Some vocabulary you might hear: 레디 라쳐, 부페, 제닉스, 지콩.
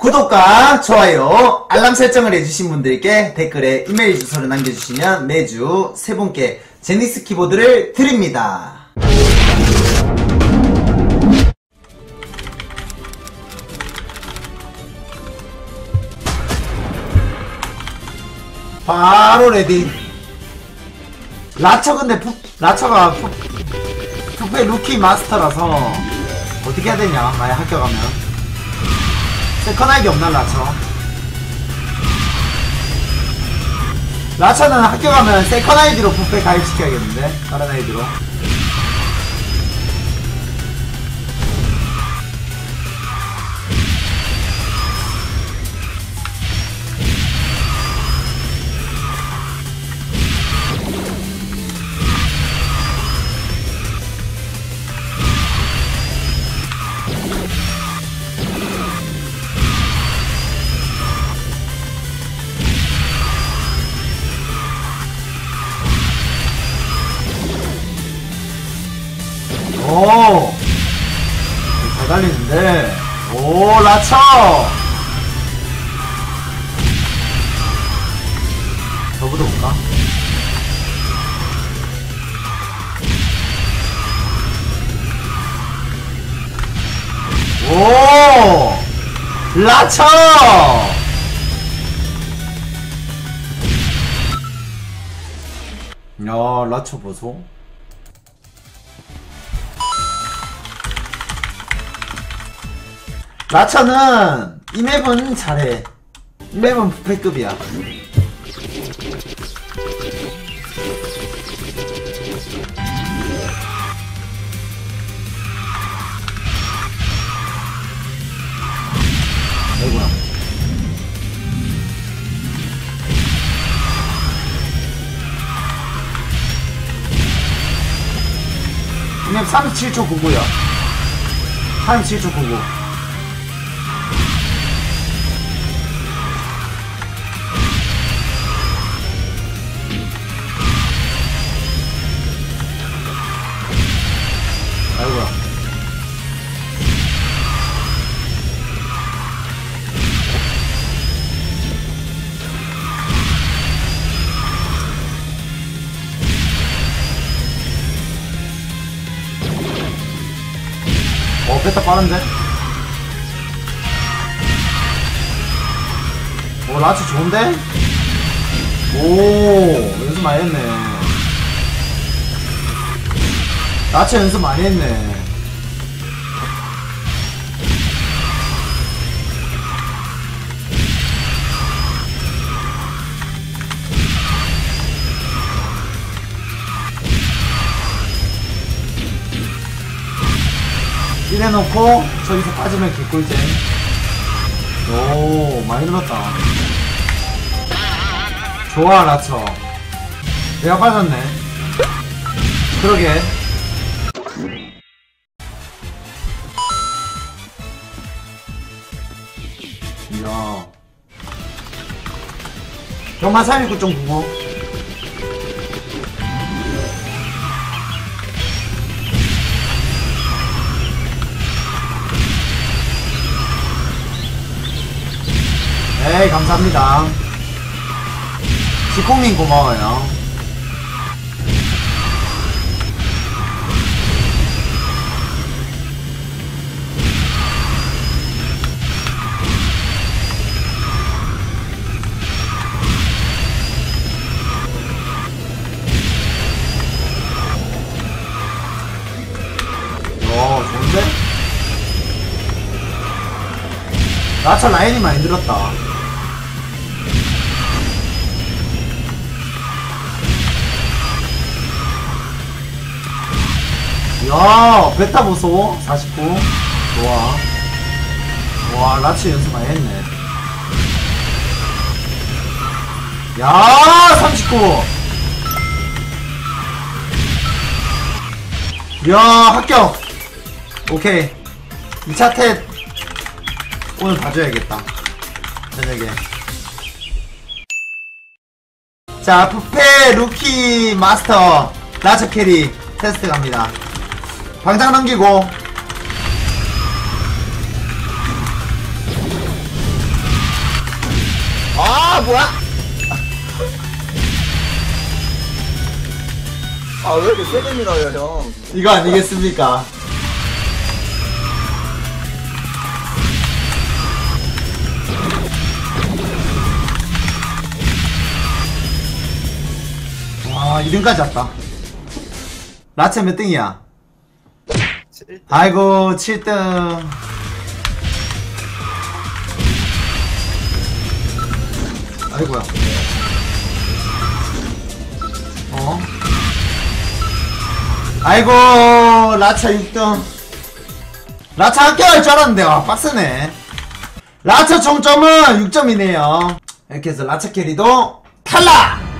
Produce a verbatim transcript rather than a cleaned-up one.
구독과 좋아요, 알람 설정을 해주신 분들께 댓글에 이메일 주소를 남겨주시면 매주 세 분께 제닉스 키보드를 드립니다. 바로 레디 라쳐. 근데 부, 라쳐가 부페 루키 마스터라서 어떻게 해야 되냐. 만약 합격하면 세컨 아이디 없나. 라쳐 라쳐는 학교 가면 세컨 아이디로 부페 가입시켜야겠는데. 다른 아이디로 달리는데. 오, 라쳐! 저부터 볼까? 오! 라쳐! 야, 라쳐 보소? 라쳐는 이 맵은 잘해. 이 맵은 부패급이야. 아이고야. 이 맵 삼십칠 초 구구야. 삼십칠 초 구구. 됐다. 빠른데? 오, 라쳐 좋은데? 오, 연습 많이 했네. 라쳐 연습 많이 했네. 이래놓고 저기서 빠지면 개꿀잼. 오, 많이 늘었다. 좋아, 라쳐. 내가 빠졌네. 그러게. 이야. 경마 삼십구 점 구구. 에이, 감사합니다. 지콩님 고마워요. 와, 좋은데? 라쳐 라인이 많이 늘었다. 야, 베타 보소. 사십구. 좋아. 와, 라쳐 연습 많이 했네. 야, 삼십구. 야, 합격. 오케이. 이 차 탭 오늘 봐줘야겠다, 저녁에. 자, 부페 루키 마스터 라쳐 캐리 테스트 갑니다. 방장 넘기고 뭐야 뭐야? 아 왜 이렇게 세게 밀어요 형? 이거 아니겠습니까? 와 이 등까지 왔다. 라체 몇 등이야? 칠 등. 아이고 칠 등. 아이고야. 어? 아이고 라차 육 등. 라차 한 개 할 줄 알았는데 와 빡세네. 라차 총점은 육 점이네요 이렇게 해서 라차 캐리도 탈락.